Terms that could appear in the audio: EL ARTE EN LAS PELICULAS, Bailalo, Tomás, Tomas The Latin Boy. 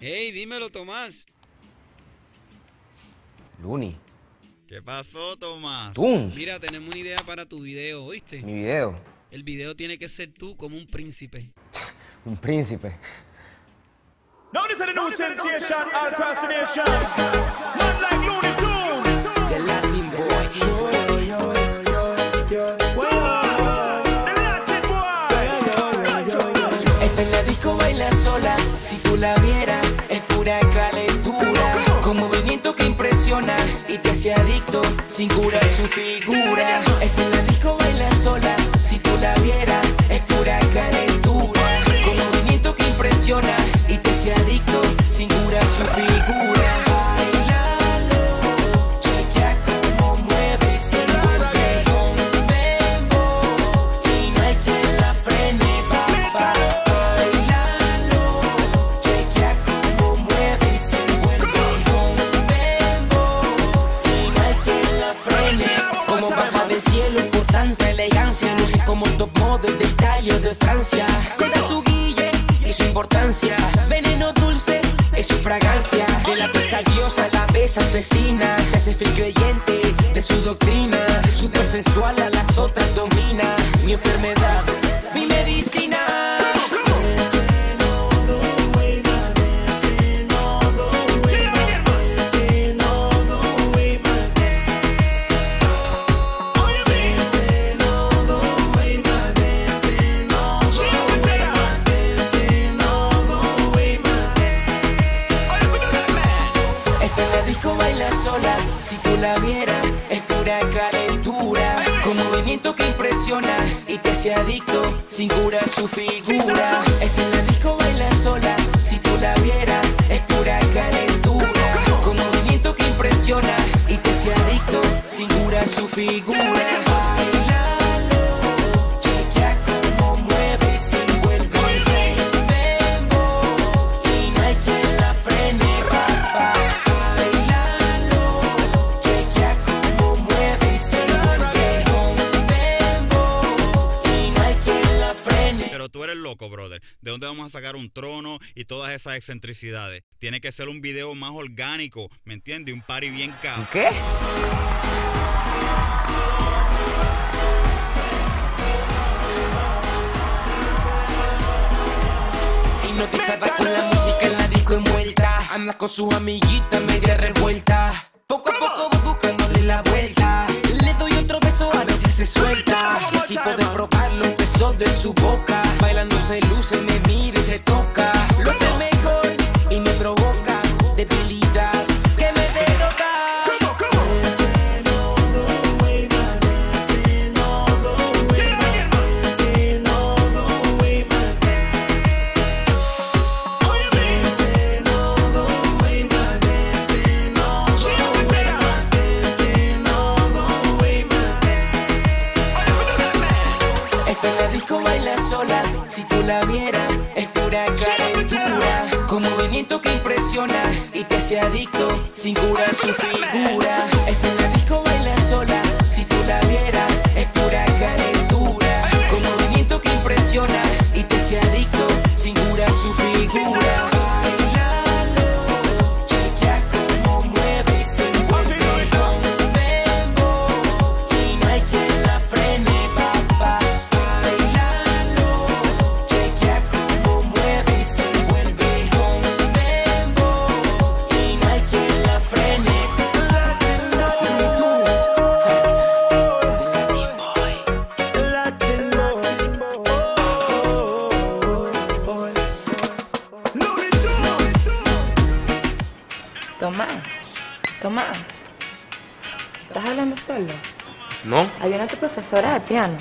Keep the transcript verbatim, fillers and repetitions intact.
Hey, dímelo, Tomás. Luni. ¿Qué pasó, Tomás? ¡Tunes! Mira, tenemos una idea para tu video, ¿oíste? ¿Mi video? El video tiene que ser tú como un príncipe. Un príncipe. No, this is a new sensation all across the nation. Not like Looney Tunes. The Latin boy. Yo, yo, yo, Tomás, the Latin boy. Yo, yo, yo. Esa en la disco baila sola. Si tú la vieras, es pura calentura. Con movimiento que impresiona y te hace adicto sin cura su figura. Esa en la disco baila sola. Si tú la vieras, es pura calentura. Con movimiento que impresiona y te hace adicto sin cura su figura. Bailalo, chequea cómo mueve y se vuelve con Bembo y no hay quien la frene, papá. Bailalo, chequea cómo mueve y se vuelve con Bembo y no hay quien la frene. Como baja del cielo por tanta elegancia, luce como top model de Italia o de Francia. Se da su guille y su importancia, veneno dulce es su fragancia. De la pista diosa la ves asesina, te hace fiel creyente de su doctrina. Super sensual a las otras domina, mi enfermedad, mi medicina. En la disco baila sola, si tú la vieras, es pura calentura. Con movimiento que impresiona y te hace adicto, sin cura su figura. Es en la disco baila sola, si tú la vieras, es pura calentura. Con movimiento que impresiona y te hace adicto, sin cura su figura. Tú eres loco, brother. ¿De dónde vamos a sacar un trono y todas esas excentricidades? Tiene que ser un video más orgánico, ¿me entiendes? Un party bien caro. ¿Qué? Hipnotizada con la música en la disco envuelta, andas con sus amiguitas media revuelta. Poco a poco voy buscándole la vuelta. Le doy otro beso a ver si se suelta. Y si puedes probar los besos de su boca. Bailando se luce, me mira y se toca. Lo hace mejor y me provoca debilidad. En la disco baila sola, si tú la vieras, es pura calentura. Con movimiento que impresiona y te hace adicto, sin cura su figura. Es en la disco baila sola, si tú la vieras, es pura calentura. Con movimiento que impresiona y te hace adicto, sin cura su figura. Tomás, Tomás, ¿estás hablando solo? No. Ahí viene tu profesora de piano.